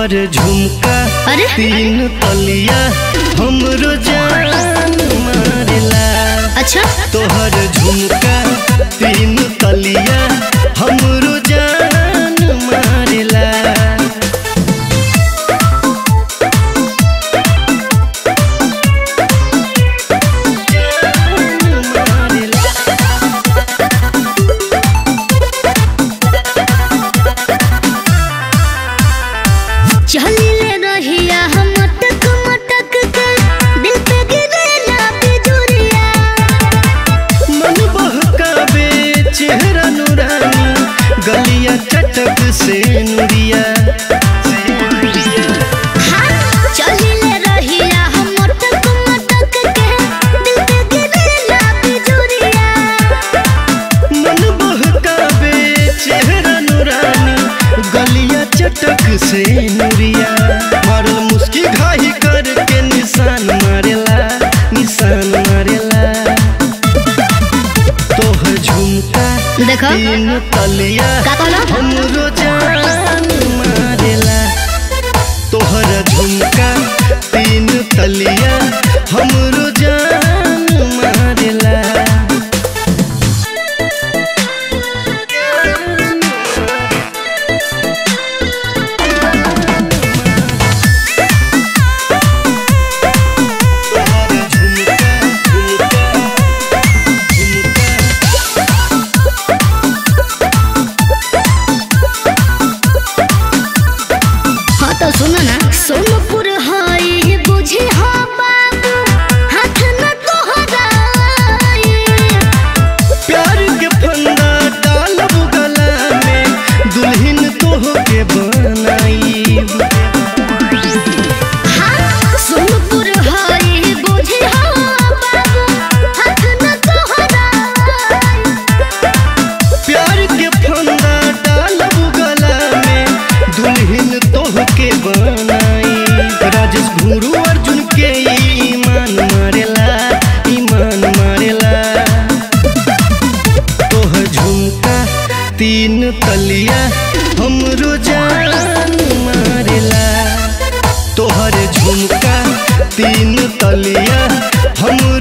तोहर झुमका तीन तलिया हमरो जान मारेला। अच्छा तोहर झुमका तीन तलिया हमरो जान मारेला। तीन तलिया हमरो जान मारेला। तोहर झुमका तीन तलिया हमरो जान मारेला। तोहर झुमका तीन तलिया हम